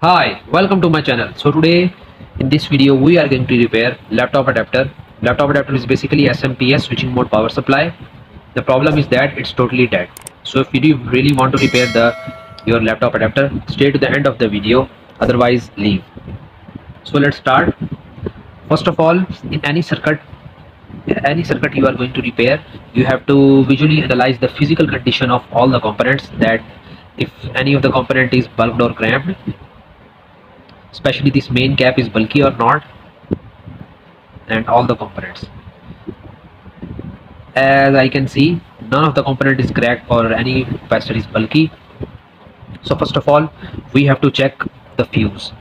Hi, welcome to my channel. So today in this video we are going to repair laptop adapter. Laptop adapter is basically SMPS switching mode power supply. The problem is that it's totally dead. So if you really want to repair your laptop adapter, stay to the end of the video, otherwise leave. So let's start. First of all, in any circuit you are going to repair, you have to visually analyze the physical condition of all the components, that if any of the component is bulked or cramped, especially this main cap is bulky or not, and all the components. As I can see, none of the component is cracked or any capacitor is bulky. So first of all, we have to check the fuse.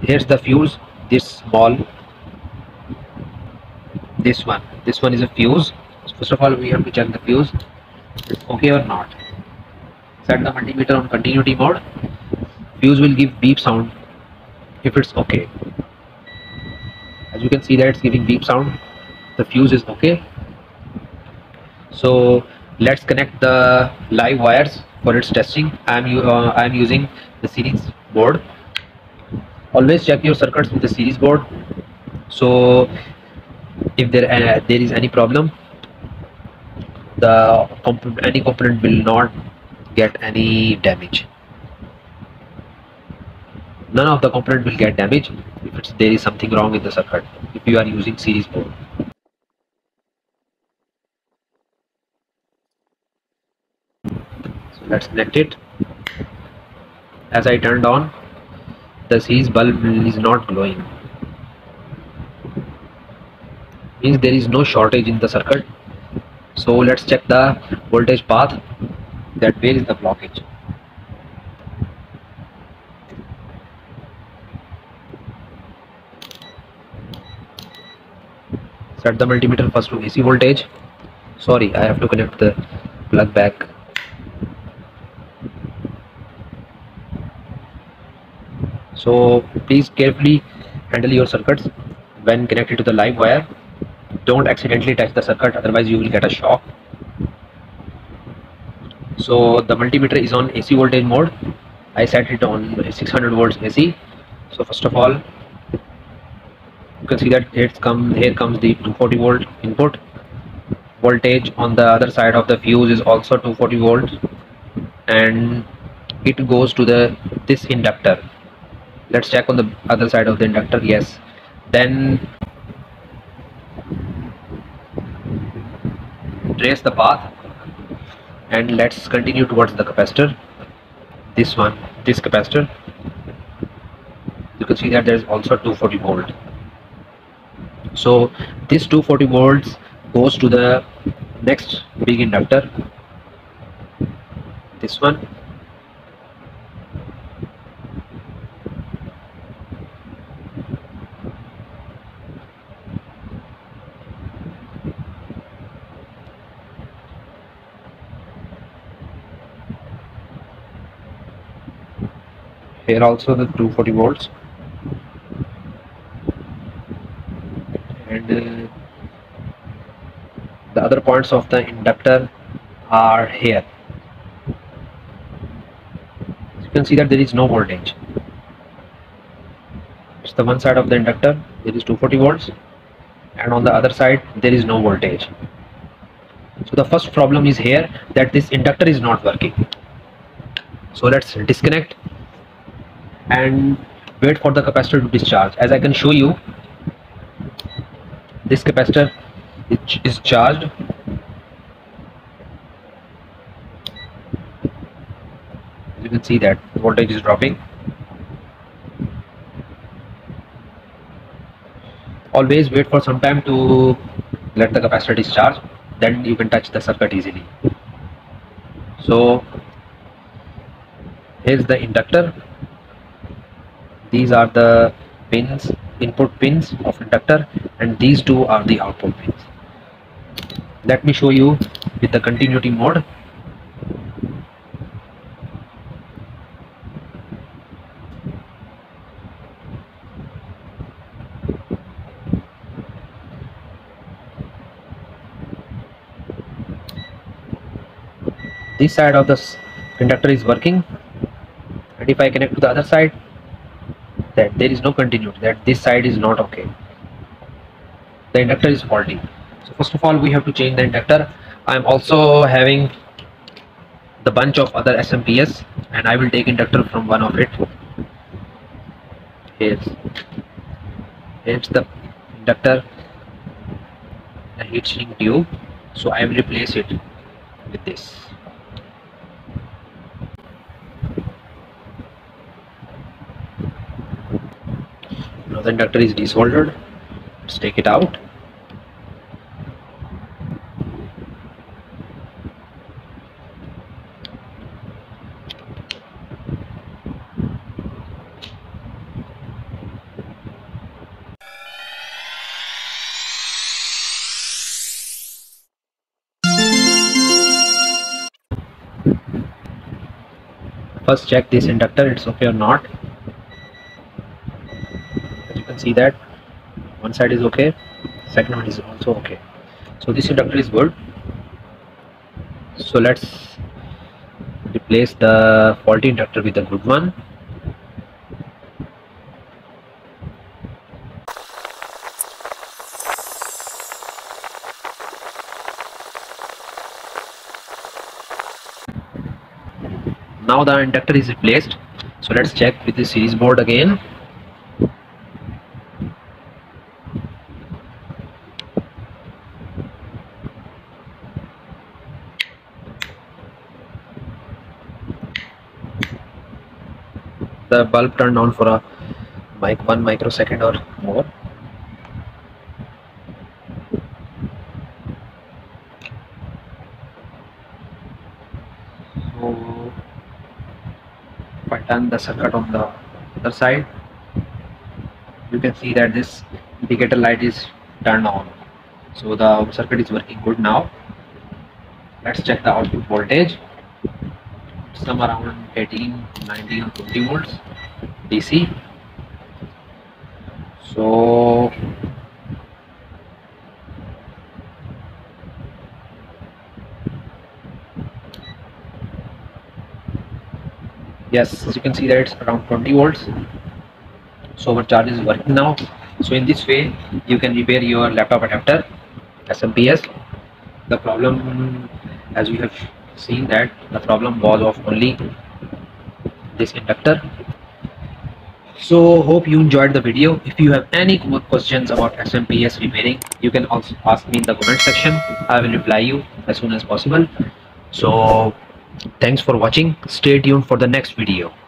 Here's the fuse, this small, this one is a fuse. First of all, we have to check the fuse, it's okay or not. Set the multimeter on continuity mode. Fuse will give beep sound if it's okay. As you can see that it's giving beep sound, the fuse is okay. So let's connect the live wires for its testing. I'm using the series board. Always check your circuits with the series board. So if there is any problem, any component will not get any damage. None of the component will get damaged if there is something wrong with the circuit, if you are using series board. So let's connect it. As I turned on, the series bulb is not glowing. Means there is no shortage in the circuit. So let's check the voltage path, that where is the blockage. Set the multimeter first to AC voltage. Sorry, I have to connect the plug back. So please carefully handle your circuits when connected to the live wire. Don't accidentally touch the circuit, otherwise you will get a shock. So the multimeter is on AC voltage mode. I set it on 600 volts AC. So first of all, you can see that here comes the 240 volt input. Voltage on the other side of the fuse is also 240 volts, and it goes to this inductor. Let's check on the other side of the inductor. Yes, then trace the path and let's continue towards the capacitor. This capacitor, you can see that there is also 240 volt. So this 240 volts goes to the next big inductor, this one. Here also the 240 volts, and the other points of the inductor are here. You can see that there is no voltage. It's the one side of the inductor, there is 240 volts, and on the other side there is no voltage. So the first problem is here, that this inductor is not working. So let's disconnect and wait for the capacitor to discharge. As I can show you, this capacitor is charged. You can see that the voltage is dropping. Always wait for some time to let the capacitor discharge, then you can touch the circuit easily. So here's the inductor. These are the pins, input pins of inductor, and these two are the output pins. Let me show you with the continuity mode. this side of the conductor is working, and if I connect to the other side, that there is no continuity, that this side is not okay, the inductor is faulty. So first of all, we have to change the inductor. I am also having the bunch of other SMPS, and I will take inductor from one of it. Here's the inductor, the heat shrink tube, so I will replace it with this. Now the inductor is desoldered. Let's take it out. First check this inductor, it's okay or not. As you can see that one side is okay, second one is also okay. So this inductor is good. So let's replace the faulty inductor with a good one. Now the inductor is replaced, so let's check with the series board again. The bulb turned on for like 1 microsecond or more. I turn the circuit on the other side, you can see that this indicator light is turned on, so the circuit is working good. Now let's check the output voltage. Some around 18, 19 or 20 volts DC. So yes, as you can see that it's around 20 volts. So our charge is working now. So in this way, you can repair your laptop adapter, SMPS. The problem, as we have seen, that the problem was of only this inductor. So hope you enjoyed the video. If you have any questions about SMPS repairing, you can also ask me in the comment section. I will reply you as soon as possible. So thanks for watching. Stay tuned for the next video.